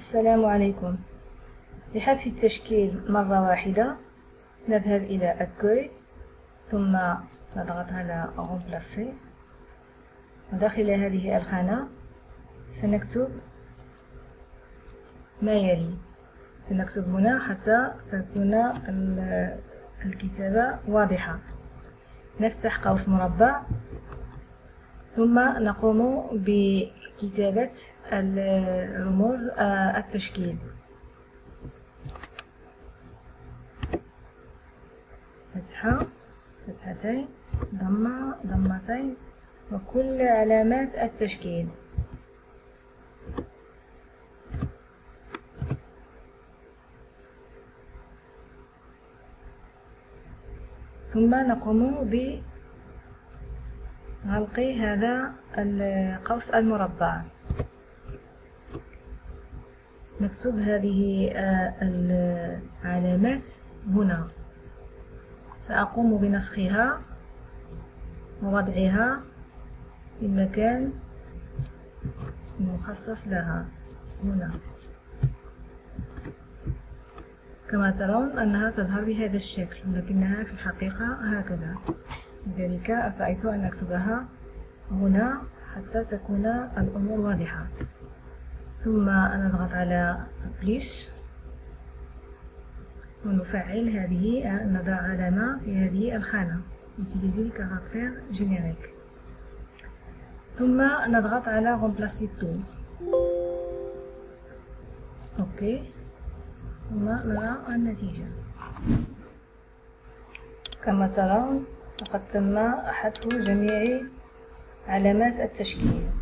السلام عليكم. لحذف التشكيل مرة واحدة نذهب إلى Accueil ثم نضغط على Remplacer، وداخل هذه الخانة سنكتب ما يلي، سنكتب هنا حتى تكون الكتابة واضحة. نفتح قوس مربع ثم نقوم بكتابة رموز التشكيل. فتحة، فتحتين، ضمة، ضمتين، وكل علامات التشكيل. ثم نقوم بعلق هذا القوس المربع. نكتب هذه العلامات هنا. سأقوم بنسخها ووضعها في المكان المخصص لها هنا. كما ترون أنها تظهر بهذا الشكل، لكنها في الحقيقة هكذا، لذلك أرتأيت أن أكتبها هنا حتى تكون الأمور واضحة. ثم نضغط على Publish ونفعل هذه، نضع علامة في هذه الخانة Utiliser le caractère générique. ثم نضغط على Remplacer tout. أوكي، ثم نرى النتيجة. كما ترون لقد تم حذف جميع علامات التشكيل.